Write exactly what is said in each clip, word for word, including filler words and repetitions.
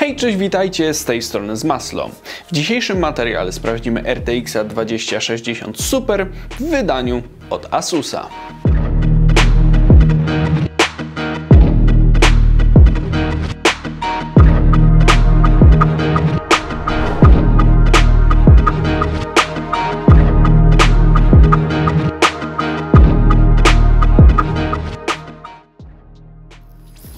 Hej, cześć, witajcie, z tej strony z Maslo. W dzisiejszym materiale sprawdzimy R T X dwa tysiące sześćdziesiąt Super w wydaniu od Asusa.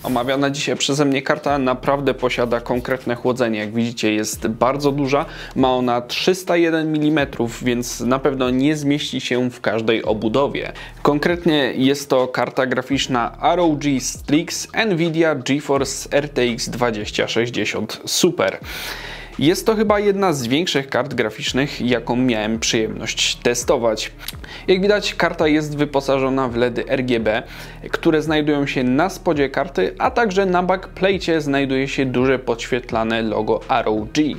Omawiana dzisiaj przeze mnie karta naprawdę posiada konkretne chłodzenie. Jak widzicie, jest bardzo duża, ma ona trzysta jeden milimetrów, więc na pewno nie zmieści się w każdej obudowie. Konkretnie jest to karta graficzna R O G Strix NVIDIA GeForce R T X dwa tysiące sześćdziesiąt Super. Jest to chyba jedna z większych kart graficznych, jaką miałem przyjemność testować. Jak widać, karta jest wyposażona w LEDy R G B, które znajdują się na spodzie karty, a także na backplate'cie znajduje się duże podświetlane logo R O G.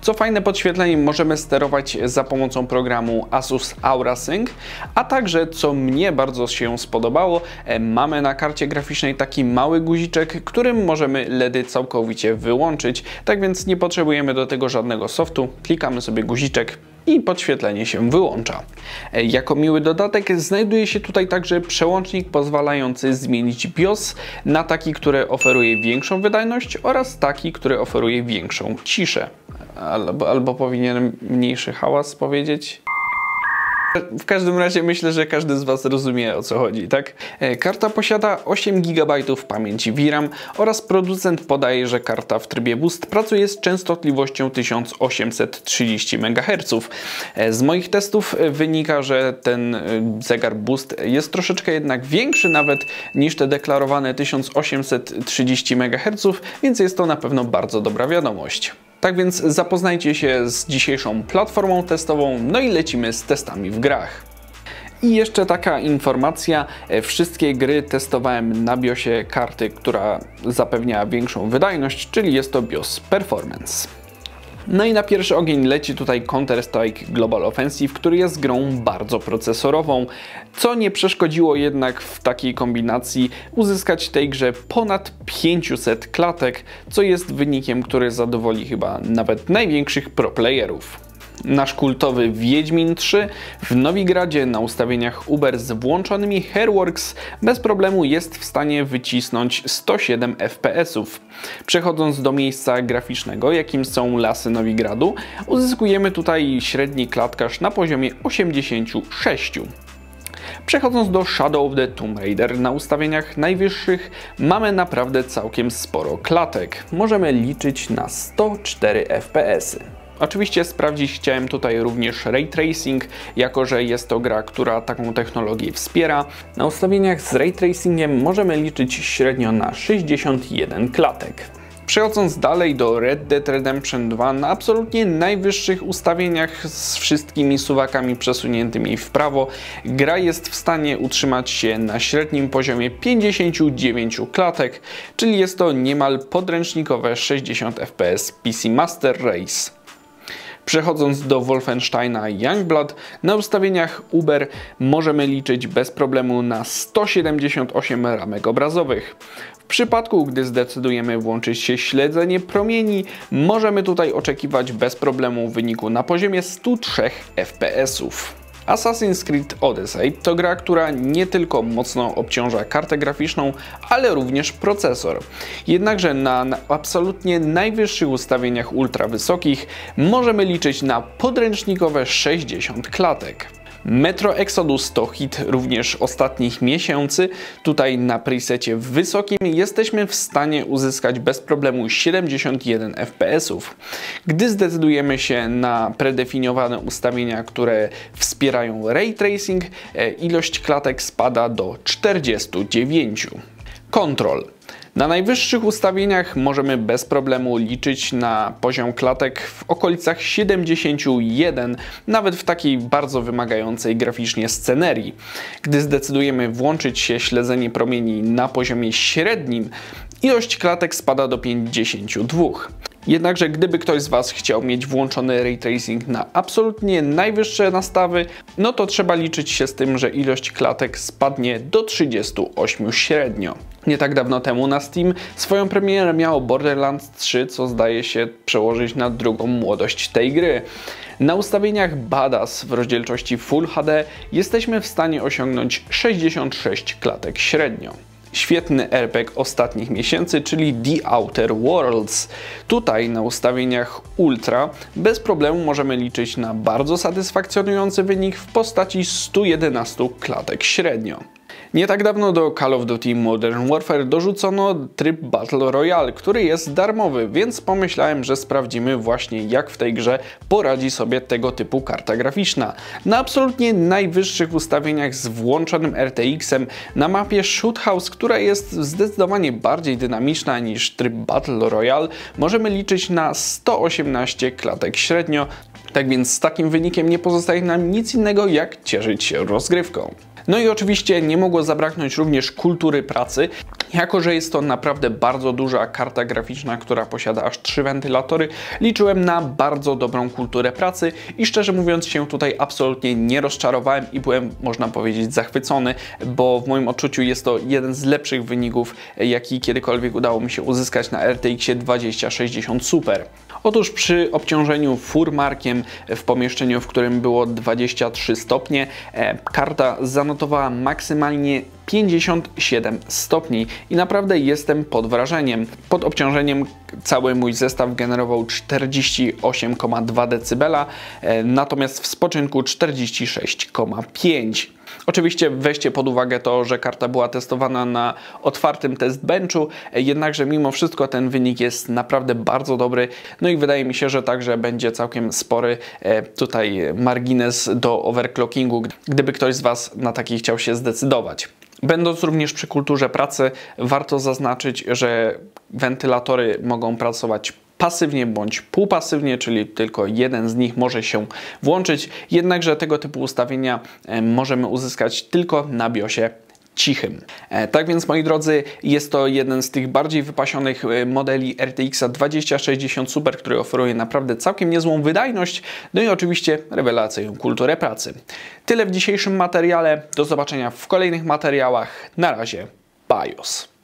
Co fajne, podświetlenie możemy sterować za pomocą programu Asus Aura Sync, a także, co mnie bardzo się spodobało, mamy na karcie graficznej taki mały guziczek, którym możemy LEDy całkowicie wyłączyć, tak więc nie potrzebujemy do tego żadnego softu, klikamy sobie guziczek i podświetlenie się wyłącza. Jako miły dodatek znajduje się tutaj także przełącznik pozwalający zmienić BIOS na taki, który oferuje większą wydajność oraz taki, który oferuje większą ciszę. Albo, albo powinienem mniejszy hałas powiedzieć. W każdym razie myślę, że każdy z Was rozumie, o co chodzi, tak? Karta posiada osiem gigabajtów pamięci V RAM oraz producent podaje, że karta w trybie boost pracuje z częstotliwością tysiąc osiemset trzydzieści megaherców. Z moich testów wynika, że ten zegar boost jest troszeczkę jednak większy nawet niż te deklarowane tysiąc osiemset trzydzieści megaherców, więc jest to na pewno bardzo dobra wiadomość. Tak więc zapoznajcie się z dzisiejszą platformą testową, no i lecimy z testami w grach. I jeszcze taka informacja, wszystkie gry testowałem na biosie karty, która zapewnia większą wydajność, czyli jest to BIOS Performance. No i na pierwszy ogień leci tutaj Counter Strike Global Offensive, który jest grą bardzo procesorową, co nie przeszkodziło jednak w takiej kombinacji uzyskać w tej grze ponad pięćset klatek, co jest wynikiem, który zadowoli chyba nawet największych proplayerów. Nasz kultowy Wiedźmin trzy w Nowigradzie na ustawieniach Uber z włączonymi Hairworks bez problemu jest w stanie wycisnąć sto siedem F P S ów. Przechodząc do miejsca graficznego, jakim są lasy Nowigradu, uzyskujemy tutaj średni klatkarz na poziomie osiemdziesiąt sześć. Przechodząc do Shadow of the Tomb Raider na ustawieniach najwyższych mamy naprawdę całkiem sporo klatek. Możemy liczyć na sto cztery F P S y. Oczywiście sprawdzić chciałem tutaj również Ray Tracing, jako że jest to gra, która taką technologię wspiera. Na ustawieniach z Ray Tracingiem możemy liczyć średnio na sześćdziesiąt jeden klatek. Przechodząc dalej do Red Dead Redemption dwa na absolutnie najwyższych ustawieniach z wszystkimi suwakami przesuniętymi w prawo, gra jest w stanie utrzymać się na średnim poziomie pięćdziesiąt dziewięć klatek, czyli jest to niemal podręcznikowe sześćdziesiąt F P S P C Master Race. Przechodząc do Wolfensteina Youngblood, na ustawieniach Uber możemy liczyć bez problemu na sto siedemdziesiąt osiem ramek obrazowych. W przypadku, gdy zdecydujemy włączyć się śledzenie promieni, możemy tutaj oczekiwać bez problemu wyniku na poziomie sto trzy F P S ów. Assassin's Creed Odyssey to gra, która nie tylko mocno obciąża kartę graficzną, ale również procesor. Jednakże na, na absolutnie najwyższych ustawieniach ultra wysokich możemy liczyć na podręcznikowe sześćdziesiąt klatek. Metro Exodus to hit również ostatnich miesięcy. Tutaj na presecie wysokim jesteśmy w stanie uzyskać bez problemu siedemdziesiąt jeden F P S ów. Gdy zdecydujemy się na predefiniowane ustawienia, które wspierają Ray Tracing, ilość klatek spada do czterdziestu dziewięciu. Control. Na najwyższych ustawieniach możemy bez problemu liczyć na poziom klatek w okolicach siedemdziesiąt jeden, nawet w takiej bardzo wymagającej graficznie scenerii. Gdy zdecydujemy włączyć się śledzenie promieni na poziomie średnim, ilość klatek spada do pięćdziesięciu dwóch. Jednakże gdyby ktoś z Was chciał mieć włączony Ray Tracing na absolutnie najwyższe nastawy, no to trzeba liczyć się z tym, że ilość klatek spadnie do trzydziestu ośmiu średnio. Nie tak dawno temu na Steam swoją premierę miało Borderlands trzy, co zdaje się przełożyć na drugą młodość tej gry. Na ustawieniach Badass w rozdzielczości Full H D jesteśmy w stanie osiągnąć sześćdziesiąt sześć klatek średnio. Świetny R P G ostatnich miesięcy, czyli The Outer Worlds. Tutaj na ustawieniach Ultra bez problemu możemy liczyć na bardzo satysfakcjonujący wynik w postaci stu jedenastu klatek średnio. Nie tak dawno do Call of Duty Modern Warfare dorzucono tryb Battle Royale, który jest darmowy, więc pomyślałem, że sprawdzimy właśnie, jak w tej grze poradzi sobie tego typu karta graficzna. Na absolutnie najwyższych ustawieniach z włączonym R T X-em na mapie Shoot House, która jest zdecydowanie bardziej dynamiczna niż tryb Battle Royale, możemy liczyć na sto osiemnaście klatek średnio. Tak więc z takim wynikiem nie pozostaje nam nic innego, jak cieszyć się rozgrywką. No i oczywiście nie mogło zabraknąć również kultury pracy, jako że jest to naprawdę bardzo duża karta graficzna, która posiada aż trzy wentylatory, liczyłem na bardzo dobrą kulturę pracy i szczerze mówiąc się tutaj absolutnie nie rozczarowałem i byłem, można powiedzieć, zachwycony, bo w moim odczuciu jest to jeden z lepszych wyników, jaki kiedykolwiek udało mi się uzyskać na R T X-ie dwa tysiące sześćdziesiąt Super. Otóż przy obciążeniu furmarkiem w pomieszczeniu, w którym było dwadzieścia trzy stopnie, karta zanotowała maksymalnie pięćdziesiąt siedem stopni i naprawdę jestem pod wrażeniem. Pod obciążeniem cały mój zestaw generował czterdzieści osiem przecinek dwa decybela, natomiast w spoczynku czterdzieści sześć przecinek pięć. Oczywiście weźcie pod uwagę to, że karta była testowana na otwartym testbenchu, jednakże mimo wszystko ten wynik jest naprawdę bardzo dobry, no i wydaje mi się, że także będzie całkiem spory tutaj margines do overclockingu, gdyby ktoś z Was na taki chciał się zdecydować. Będąc również przy kulturze pracy, warto zaznaczyć, że wentylatory mogą pracować pasywnie bądź półpasywnie, czyli tylko jeden z nich może się włączyć, jednakże tego typu ustawienia możemy uzyskać tylko na biosie cichym. Tak więc, moi drodzy, jest to jeden z tych bardziej wypasionych modeli R T X-a dwa tysiące sześćdziesiąt Super, który oferuje naprawdę całkiem niezłą wydajność, no i oczywiście rewelacyjną kulturę pracy. Tyle w dzisiejszym materiale, do zobaczenia w kolejnych materiałach, na razie, BIOS.